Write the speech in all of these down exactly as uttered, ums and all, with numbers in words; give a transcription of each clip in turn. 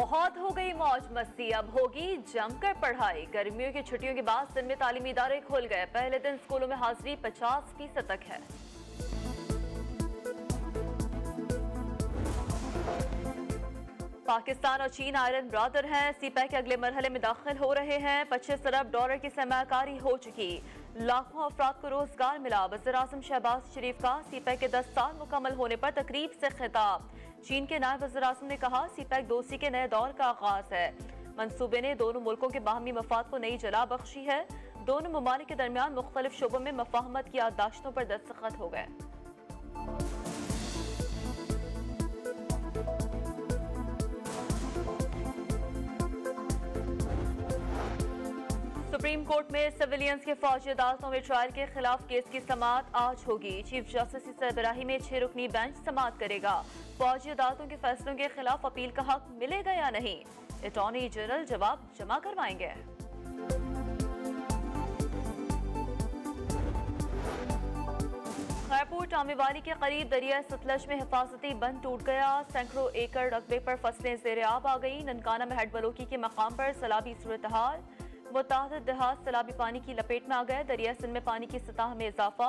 बहुत हो गई मौज मस्ती, अब होगी जमकर पढ़ाई। गर्मियों की छुट्टियों के बाद सिंध में तालीमी इदारे खोल गए। पहले दिन स्कूलों में हाजिरी पचास फीसद तक है। पाकिस्तान और चीन आयरन ब्रादर हैं। सीपैक के अगले मरहले में दाखिल हो रहे हैं। पच्चीस अरब डॉलर की सरमाकारी हो चुकी, लाखों अफराद को रोजगार मिला। वज़ीर आज़म शहबाज शरीफ का सीपैक के दस साल मुकम्मल होने पर तकरीब से खिताब। चीन के नायब वज़ीर आज़म ने कहा, सीपैक दोस्ती के नए दौर का आगाज है। मनसूबे ने दोनों मुल्कों के बाहमी मफाद को नई जला बख्शी है। दोनों ममालिक के दरमियान मुख्तलिफ शोबों में मफाहमत की याददाश्तों पर दस्तखत हो गए। सुप्रीम कोर्ट में सिविलियंस के फौजी अदालतों में ट्रायल के खिलाफ केस की समाअत आज होगी। चीफ जस्टिस की सरबराही में छह रुकनी बेंच समाअत करेगा। फौजी अदालतों के फैसलों के खिलाफ अपील का हक मिलेगा या नहीं, अटॉर्नी जनरल जवाब जमा करवाएंगे। खैरपुर टामीवाली के करीब दरिया सतलज में हिफाजती बंद टूट गया। सैकड़ों एकड़ रकबे पर फसलें जेर आब आ गई। ननकाना में हेड बलोकी के मकाम पर सलाबी सूरतहाल, मुताद देहात सैलाबी पानी की लपेट में आ गए। दरिया सिंध में पानी की सतह में इजाफा।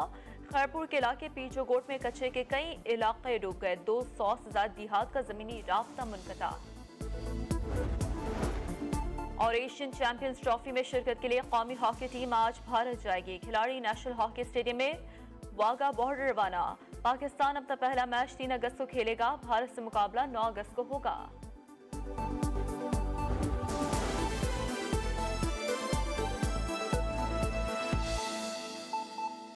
खैरपुर के इलाके पीचो गोट में कच्चे के कई इलाके डूब गए। दो सौ से ज्यादा देहात का जमीनी रास्ता मुनकता। और एशियन चैंपियंस ट्रॉफी में शिरकत के लिए कौमी हॉकी टीम आज भारत जाएगी। खिलाड़ी नेशनल हॉकी स्टेडियम में वाघा बॉर्डर रवाना। पाकिस्तान अपना पहला मैच तीन अगस्त को खेलेगा। भारत से मुकाबला नौ अगस्त को होगा।